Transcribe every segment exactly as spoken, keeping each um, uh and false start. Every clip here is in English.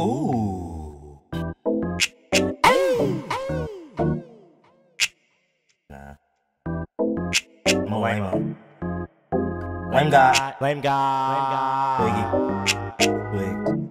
Ooh. Nah. I'm a lame-o. Lame guy. Lame guy. TwiGG.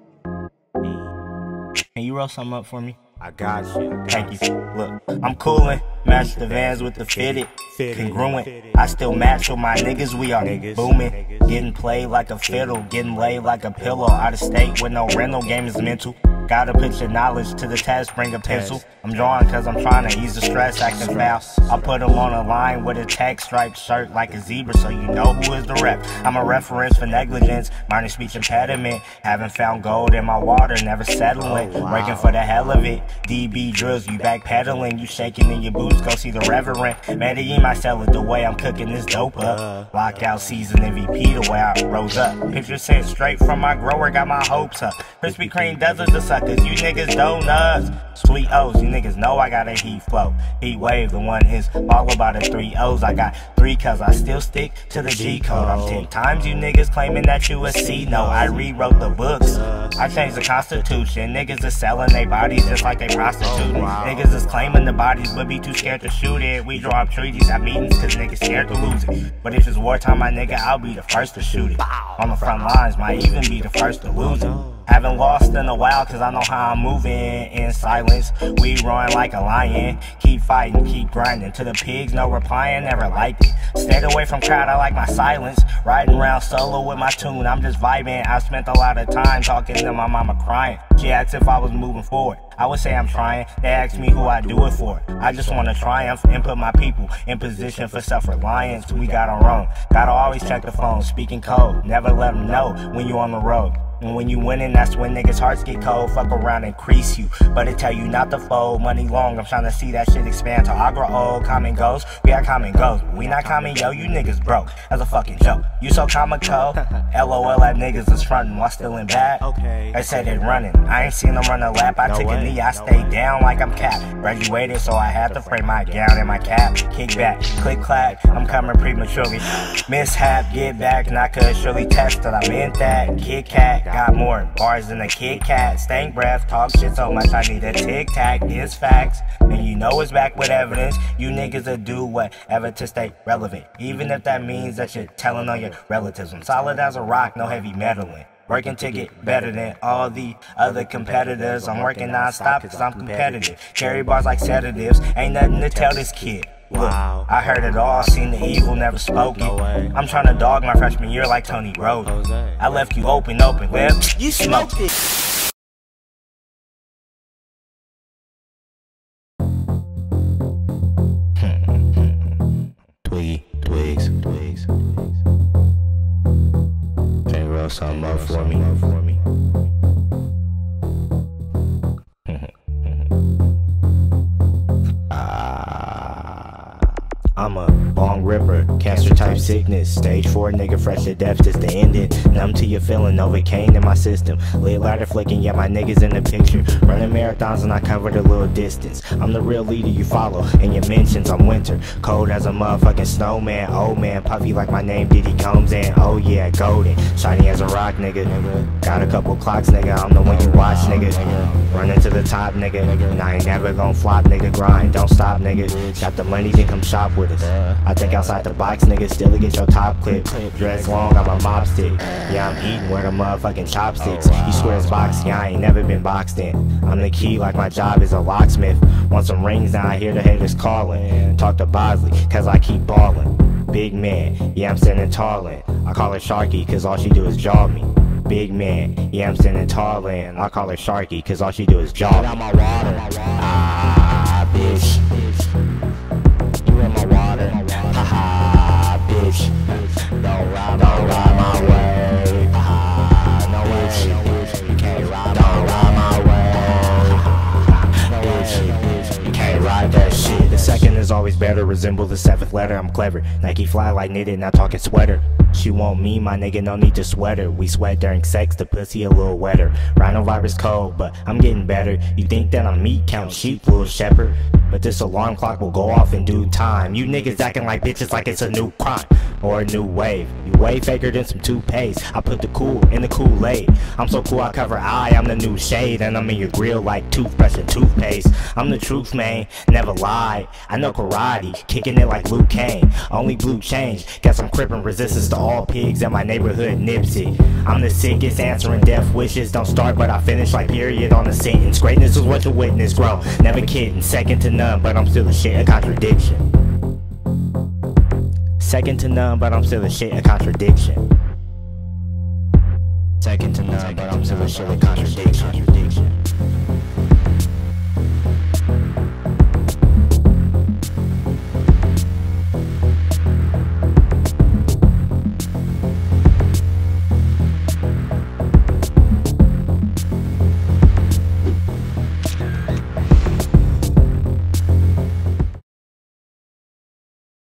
TwiGG. Can you roll something up for me? I got you. Thank you. Look, I'm coolin'. Match the Vans with the fitted. Congruent. I still match with my niggas. We are booming. Getting played like a fiddle. Getting laid like a pillow. Out of state with no rental. Game is mental. Gotta put your knowledge to the test. Bring a pencil. I'm drawing cause I'm trying to ease the stress. Acting foul. I put them on a line with a tech striped shirt like a zebra. So you know who is the rep. I'm a reference for negligence. Minor speech impediment. Haven't found gold in my water. Never settling. Breaking for the hell of it. D B drills. You backpedaling. You shaking in your boots. Go see the reverend. Man, he might sell it the way I'm cooking this dope up. Lockout season M V P the way I rose up. Picture sent straight from my grower, got my hopes up. Krispy Kreme deserts the suckers, you niggas donuts. Sweet O's, you niggas know I got a heat flow. Heat wave, the one hits, followed by the three O's. I got three cuz I still stick to the G code. I'm ten times you niggas claiming that you a C. No, I rewrote the books. I changed the constitution. Niggas is selling their bodies just like they prostituting. Niggas is claiming the bodies but be too scared to shoot it. We draw up treaties at meetings cause niggas scared to lose it. But if it's wartime, my nigga, I'll be the first to shoot it. On the front lines, might even be the first to lose it. Haven't lost in a while cause I know how I'm moving. In silence, we roaring like a lion. Keep fighting, keep grinding. To the pigs, no replying, never liked it. Stayed away from crowd, I like my silence. Riding around solo with my tune, I'm just vibing. I spent a lot of time talking to my mama crying. She asked if I was moving forward. I would say I'm trying. They ask me who I do it for. I just want to triumph and put my people in position for self-reliance. We got it wrong. Gotta always check the phone. Speaking code. Never let them know when you on the road. And when you winning, that's when niggas' hearts get cold. Fuck around and crease you, but it tell you not to fold. Money long, I'm trying to see that shit expand till I grow old. Common goals, we got common goals. We not common, yo, you niggas broke. That's a fucking joke. You so comical. LOL, that niggas is frontin' while still in back. Okay. They say they running. I ain't seen them run a lap. I no took way. a knee, I no stayed way. down like I'm capped. Graduated, so I had to frame my gown and my cap. Kick back, click clack, I'm coming prematurely. Mishap, get back, and I could surely test that I meant that. Kit Kat. Got more bars than a Kit Kat. Stank breath, talk shit so much I need a Tic Tac. It's facts, and you know it's back with evidence. You niggas will do whatever to stay relevant, even if that means that you're telling on your relatives. I'm solid as a rock, no heavy meddling. Working to get better than all the other competitors. I'm working non-stop cause I'm competitive. Carry bars like sedatives, ain't nothing to tell this kid. Look, I heard it all, seen the evil, never spoke it. I'm trying to dog my freshman year like Tony Rhodes. I left you open, open, well, you smoked it. Something up for me, up for me. uh, I'm a long ripper, cancer type sickness. Stage four, nigga, fresh to death, just to end it. Numb to your feeling, novocaine in my system. Lit lighter flicking, yeah, my niggas in the picture. Running marathons and I covered a little distance. I'm the real leader you follow, and your mentions, I'm winter. Cold as a motherfucking snowman, old man. Puffy like my name, Diddy Combs, and oh yeah, golden. Shiny as a rock, nigga. Got a couple clocks, nigga, I'm the one you watch, nigga. Running to the top, nigga. And I ain't never gon' flop, nigga. Grind, don't stop, nigga. Got the money, then come shop with us. I think outside the box, nigga, still to get your top clip. Dress long, got my mop stick. Yeah, I'm eating, wear the motherfucking chopsticks. He swears boxing, yeah, I ain't never been boxed in. I'm the key, like my job is a locksmith. Want some rings, now I hear the haters calling. Talk to Bosley, cause I keep ballin'. Big man, yeah, I'm standing tallin'. I call her Sharky, cause all she do is jaw me. Big man, yeah, I'm standing tallin'. I call her Sharky, cause all she do is jaw me. Out my water, ah, bitch. You in my water, haha, bitch. Don't ride, don't ride my way, ah, no way. Second is always better, resemble the seventh letter. I'm clever, Nike fly like knitted, not talking sweater. She want me, my nigga, no need to sweater. We sweat during sex, the pussy a little wetter. Rhinovirus cold, but I'm getting better. You think that I'm meat, count sheep, little shepherd. but this alarm clock will go off in due time. You niggas acting like bitches like it's a new crime or a new wave. You way faker than some toupees. I put the cool in the Kool-Aid. I'm so cool I cover eye, I'm the new shade, and I'm in your grill like toothbrush and toothpaste. I'm the truth, man, never lie. I know karate, kicking it like Luke Kane. Only blue change, guess I'm crippin' resistance to all pigs in my neighborhood Nipsey. I'm the sickest, answering death wishes. Don't start but I finish like period on a sentence. Greatness is what you witness, grow, never kidding. Second to none, but I'm still a shit, a contradiction. Second to none, but I'm still a shit, a contradiction. Second to none, but I'm still a shit, a contradiction.